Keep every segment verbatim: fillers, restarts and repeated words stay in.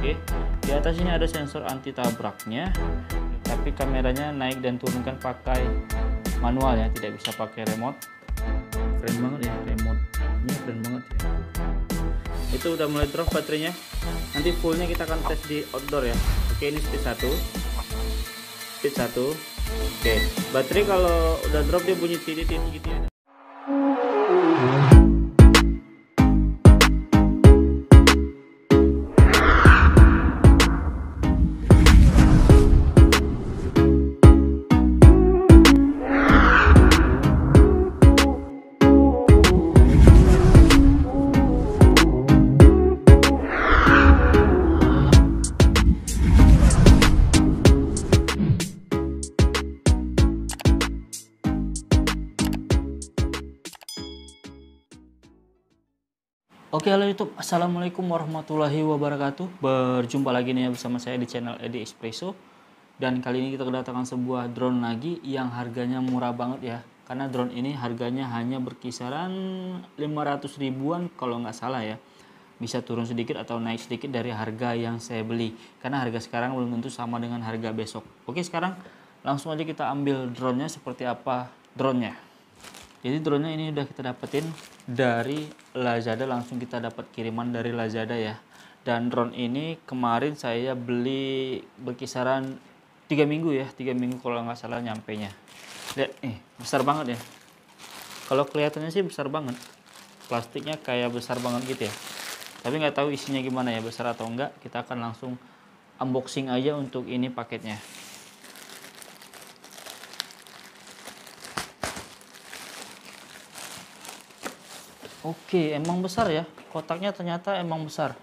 Oke, di atas ini ada sensor anti tabraknya, tapi kameranya naik dan turunkan pakai manual ya, tidak bisa pakai remote. Keren banget ya, remote ini keren banget ya. Itu udah mulai drop baterainya, nanti fullnya kita akan tes di outdoor ya. Oke, ini speed satu speed satu. Oke, baterai kalau udah drop dia bunyi tidit-tidit gitu ya. Oke, halo YouTube, assalamualaikum warahmatullahi wabarakatuh. Berjumpa lagi nih bersama saya di channel Edi Espresso. Dan kali ini kita kedatangan sebuah drone lagi yang harganya murah banget ya. Karena drone ini harganya hanya berkisaran lima ratus ribuan kalau nggak salah ya. Bisa turun sedikit atau naik sedikit dari harga yang saya beli. Karena harga sekarang belum tentu sama dengan harga besok. Oke, sekarang langsung aja kita ambil drone-nya seperti apa drone-nya. Jadi drone-nya ini udah kita dapetin dari Lazada, langsung kita dapat kiriman dari Lazada ya. Dan drone ini kemarin saya beli berkisaran tiga minggu ya, tiga minggu kalau nggak salah nyampenya. Lihat nih, besar banget ya. Kalau kelihatannya sih besar banget. Plastiknya kayak besar banget gitu ya. Tapi nggak tahu isinya gimana ya, besar atau enggak. Kita akan langsung unboxing aja untuk ini paketnya. Oke, emang besar ya. Kotaknya ternyata emang besar.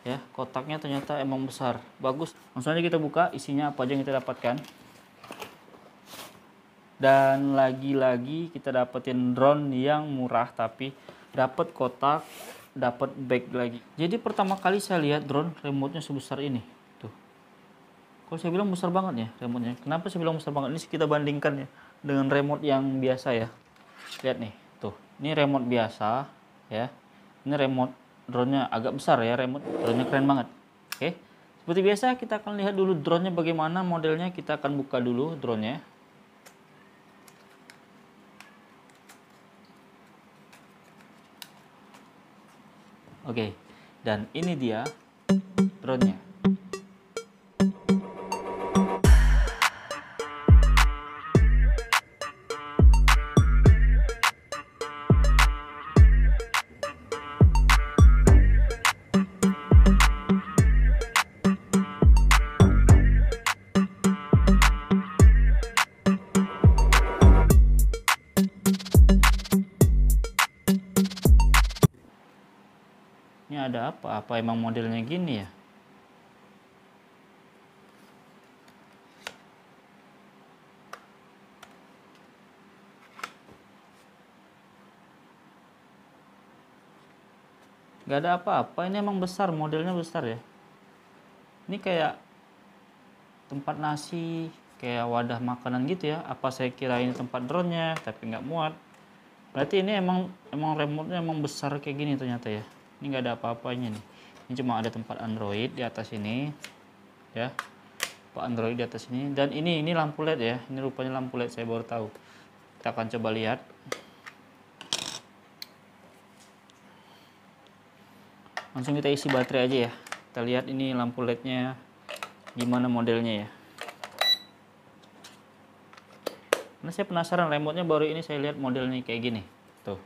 Ya, kotaknya ternyata emang besar. Bagus. Langsung aja kita buka isinya apa aja yang kita dapatkan. Dan lagi-lagi kita dapetin drone yang murah tapi dapat kotak, dapat bag lagi. Jadi pertama kali saya lihat drone remote-nya sebesar ini. Tuh. Kalau saya bilang besar banget ya remote-nya. Kenapa saya bilang besar banget? Ini kita bandingkan ya dengan remote yang biasa ya. Lihat nih. Tuh, ini remote biasa ya, ini remote drone-nya agak besar ya, remote drone-nya keren banget. Oke, seperti biasa kita akan lihat dulu drone-nya bagaimana modelnya. Kita akan buka dulu drone-nya. Oke, dan ini dia drone-nya. Ada apa? Apa emang modelnya gini ya? Gak ada apa-apa. Ini emang besar, modelnya besar ya. Ini kayak tempat nasi, kayak wadah makanan gitu ya. Apa saya kira ini tempat drone-nya, tapi nggak muat. Berarti ini emang emang remote-nya emang besar kayak gini ternyata ya. Ini nggak ada apa-apanya nih. Ini cuma ada tempat Android di atas ini, ya. Pak Android di atas ini. Dan ini ini lampu L E D ya. Ini rupanya lampu L E D, saya baru tahu. Kita akan coba lihat. Langsung kita isi baterai aja ya. Kita lihat ini lampu L E D-nya gimana modelnya ya. Karena saya penasaran remote-nya, baru ini saya lihat modelnya kayak gini. Tuh.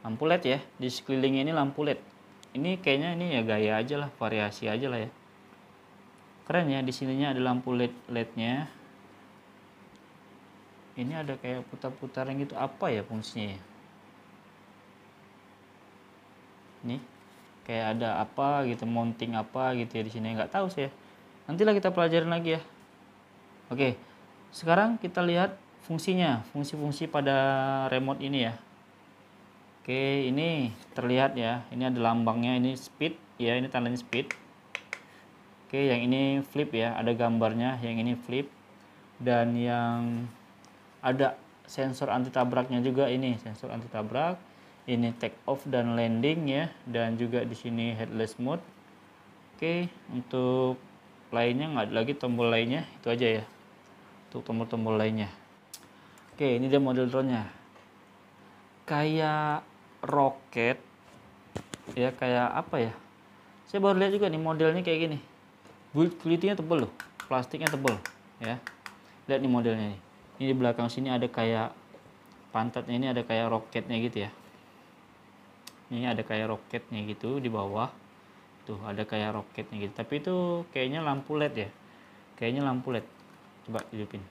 Lampu L E D ya, di sekeliling ini lampu L E D. Ini kayaknya ini ya gaya aja lah, variasi aja lah ya. Keren ya, di sininya ada lampu L E D-nya. Ini ada kayak putar-putaran gitu, apa ya fungsinya? Nih, kayak ada apa gitu, mounting apa gitu ya di sini, nggak tahu sih ya. Nantilah kita pelajarin lagi ya. Oke, sekarang kita lihat fungsinya, fungsi-fungsi pada remote ini ya. Oke, ini terlihat ya, ini ada lambangnya, ini speed ya, ini tandanya speed. Oke, yang ini flip ya, ada gambarnya, yang ini flip. Dan yang ada sensor anti tabraknya juga, ini sensor anti tabrak. ini take off dan landing ya, dan juga di sini headless mode. Oke, untuk lainnya nggak ada lagi tombol lainnya, itu aja ya untuk tombol-tombol lainnya. Oke, ini dia model drone-nya, kayak roket ya, kayak apa ya, saya baru lihat juga nih modelnya kayak gini. Build kulitnya tebel loh, plastiknya tebel ya. Lihat nih modelnya nih. Ini di belakang sini ada kayak pantatnya, ini ada kayak roketnya gitu ya. Ini ada kayak roketnya gitu di bawah. Tuh ada kayak roketnya gitu. Tapi itu kayaknya lampu L E D ya. Kayaknya lampu L E D. Coba hidupin.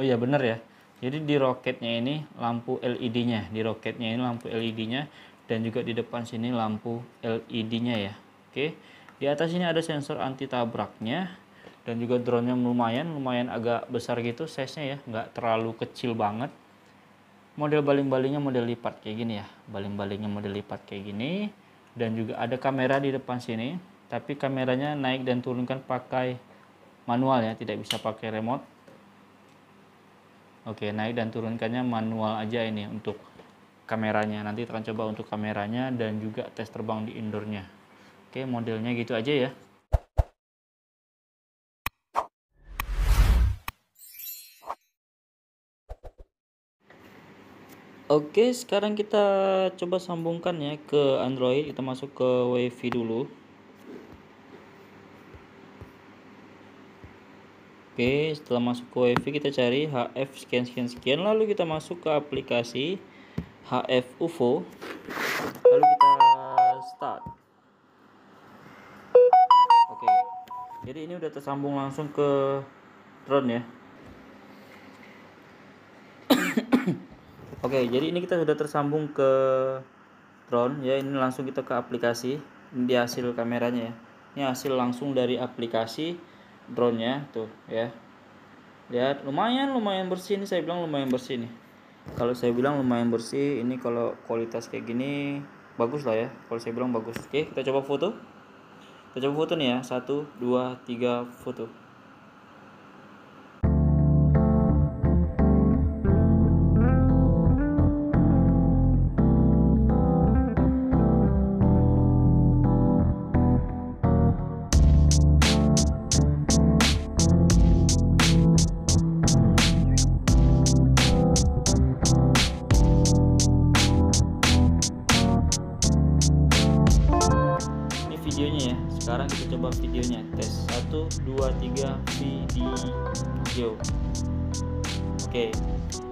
Oh iya bener ya. Jadi di roketnya ini lampu L E D-nya, di roketnya ini lampu L E D-nya, dan juga di depan sini lampu L E D-nya ya. Oke, di atas ini ada sensor anti tabraknya, dan juga drone-nya lumayan, lumayan agak besar gitu size-nya ya, nggak terlalu kecil banget. Model baling-balingnya model lipat kayak gini ya, baling-balingnya model lipat kayak gini, dan juga ada kamera di depan sini, tapi kameranya naik dan turunkan pakai manual ya, tidak bisa pakai remote. Oke, naik dan turunkannya manual aja ini untuk kameranya. Nanti akan coba untuk kameranya dan juga tes terbang di indoornya. Oke, modelnya gitu aja ya. Oke, sekarang kita coba sambungkan ya ke Android. Kita masuk ke Wi-Fi dulu. Oke, setelah masuk ke Wi-Fi kita cari H F scan scan scan, lalu kita masuk ke aplikasi H F U F O, lalu kita start. Oke, jadi ini udah tersambung langsung ke drone ya. Oke, jadi ini kita sudah tersambung ke drone ya. Ini langsung kita ke aplikasi, ini hasil kameranya ya. Ini hasil langsung dari aplikasi drone-nya tuh ya. Lihat, lumayan lumayan bersih nih, saya bilang lumayan bersih nih. Kalau saya bilang lumayan bersih, ini kalau kualitas kayak gini bagus lah ya. Kalau saya bilang bagus. Oke, kita coba foto. Kita coba foto nih ya. satu dua tiga foto. Videonya ya, sekarang kita coba videonya, tes satu dua tiga video. Oke,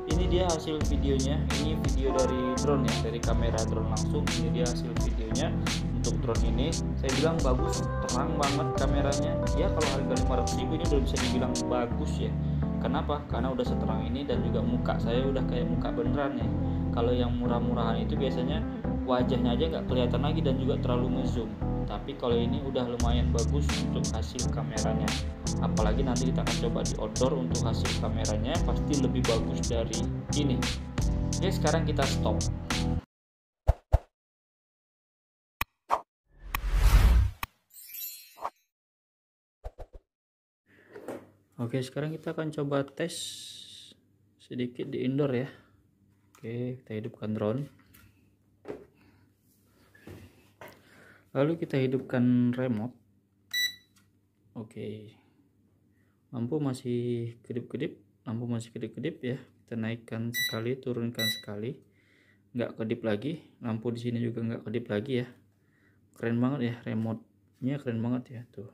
ini dia hasil videonya. Ini video dari drone ya, dari kamera drone langsung. Ini dia hasil videonya untuk drone ini. Saya bilang bagus, terang banget kameranya ya. Kalau harga lima ratus ribu ini belum bisa dibilang bagus ya. Kenapa? Karena udah seterang ini, dan juga muka saya udah kayak muka beneran ya. Kalau yang murah-murahan itu biasanya wajahnya aja nggak kelihatan lagi dan juga terlalu ngezoom. Tapi kalau ini udah lumayan bagus untuk hasil kameranya. Apalagi nanti kita akan coba di outdoor, untuk hasil kameranya pasti lebih bagus dari ini. Oke, sekarang kita stop. Oke, sekarang kita akan coba tes sedikit di indoor ya. Oke, kita hidupkan drone. Lalu kita hidupkan remote. Oke, lampu masih kedip-kedip, lampu masih kedip-kedip ya. Kita naikkan sekali, turunkan sekali, nggak kedip lagi. Lampu di sini juga nggak kedip lagi ya. Keren banget ya, remote-nya keren banget ya tuh.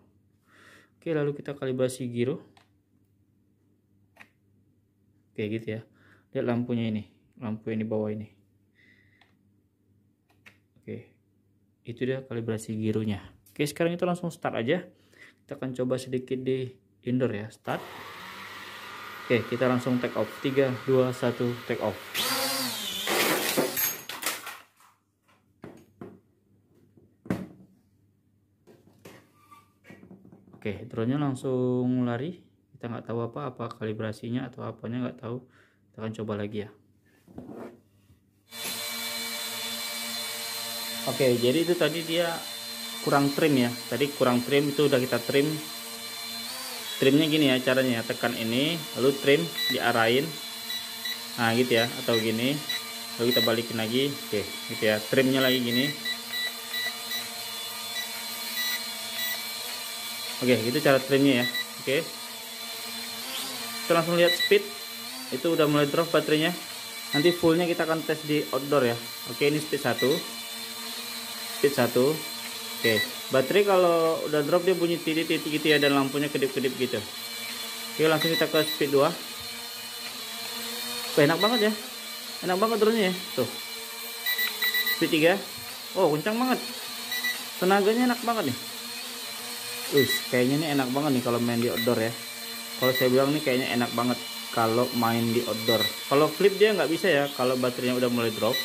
Oke, lalu kita kalibrasi giro. Oke gitu ya. Lihat lampunya ini, lampu yang di bawah ini. Oke. Itu dia kalibrasi gironya. Oke, sekarang itu langsung start aja. Kita akan coba sedikit di indoor ya. Start. Oke, kita langsung take off. Tiga dua satu take off. Oke, drone-nya langsung lari. Kita nggak tahu apa apa kalibrasinya atau apanya, nggak tahu. Kita akan coba lagi ya. Oke, jadi itu tadi dia kurang trim ya. Tadi kurang trim, itu udah kita trim. Trimnya gini ya caranya, tekan ini lalu trim diarahin, nah gitu ya, atau gini lalu kita balikin lagi, oke gitu ya, trimnya lagi gini. Oke gitu cara trimnya ya. Oke kita langsung lihat speed, itu udah mulai drop baterainya, nanti fullnya kita akan tes di outdoor ya. Oke ini speed satu, speed satu. Oke, baterai kalau udah drop dia bunyi titik-titik gitu ya, dan lampunya kedip-kedip gitu. Oke, langsung kita ke speed dua. Oh, enak banget ya, enak banget turunnya ya. Tuh, speed tiga. Oh, kencang banget. Tenaganya enak banget nih. Ush, kayaknya ini enak banget nih kalau main di outdoor ya. Kalau saya bilang nih kayaknya enak banget kalau main di outdoor. Kalau flip dia nggak bisa ya, kalau baterainya udah mulai drop.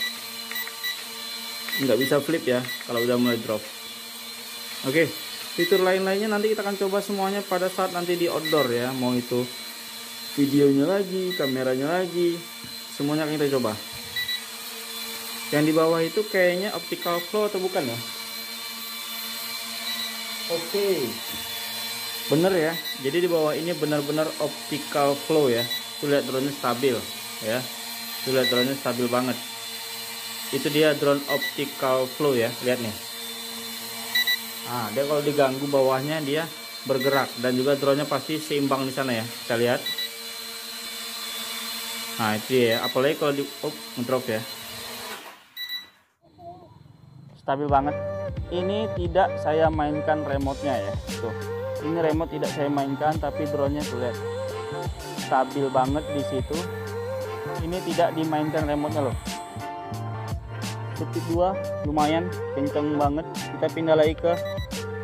Nggak bisa flip ya, kalau udah mulai drop. Oke, fitur lain-lainnya nanti kita akan coba semuanya pada saat nanti di outdoor ya. Mau itu videonya lagi, kameranya lagi, semuanya akan kita coba. Yang di bawah itu kayaknya optical flow atau bukan ya? Oke, bener ya. Jadi di bawah ini benar-benar optical flow ya. Tuh lihat drone-nya stabil ya. Tuh lihat drone-nya stabil banget. Itu dia drone optical flow ya. Lihat nih. Nah, dia kalau diganggu bawahnya dia bergerak, dan juga drone-nya pasti seimbang di sana ya. Kita lihat. Nah, itu ya. Apalagi kalau di oh, ngedrop ya. Stabil banget. Ini tidak saya mainkan remote-nya ya. Tuh. Ini remote tidak saya mainkan, tapi drone-nya tuh lihat. Stabil banget di situ. Ini tidak dimainkan remote-nya loh. Speed dua lumayan kenceng banget. Kita pindah lagi ke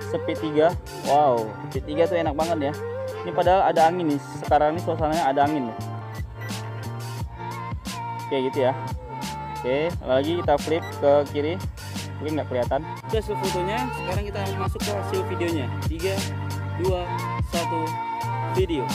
speed tiga. Wow, speed tiga tuh enak banget ya. Ini padahal ada angin nih. Sekarang ini suasananya ada angin nih. Oke gitu ya. Oke, lagi kita flip ke kiri. Mungkin nggak kelihatan. Oke, hasil fotonya. Sekarang kita masuk ke hasil videonya. tiga, dua, satu, video.